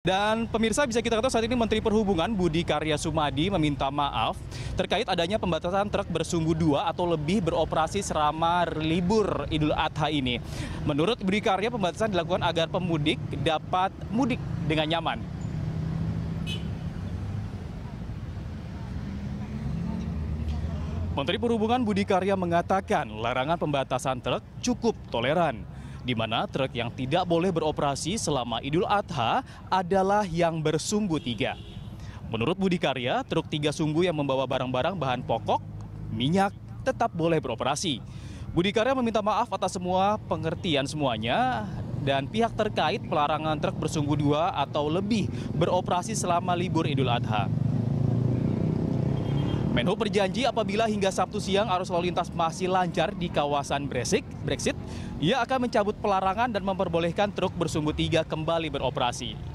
Dan pemirsa, bisa kita ketahui saat ini Menteri Perhubungan Budi Karya Sumadi meminta maaf terkait adanya pembatasan truk bersumbu dua atau lebih beroperasi selama libur Idul Adha ini. Menurut Budi Karya, pembatasan dilakukan agar pemudik dapat mudik dengan nyaman. Menteri Perhubungan Budi Karya mengatakan larangan pembatasan truk cukup toleran, di mana truk yang tidak boleh beroperasi selama Idul Adha adalah yang bersumbu tiga. Menurut Budi Karya, truk tiga sumbu yang membawa barang-barang bahan pokok, minyak, tetap boleh beroperasi. Budi Karya meminta maaf atas semua pengertian semuanya, dan pihak terkait pelarangan truk bersumbu dua atau lebih beroperasi selama libur Idul Adha. Menhub berjanji apabila hingga Sabtu siang arus lalu lintas masih lancar di kawasan Brexit, ia akan mencabut pelarangan dan memperbolehkan truk bersumbu tiga kembali beroperasi.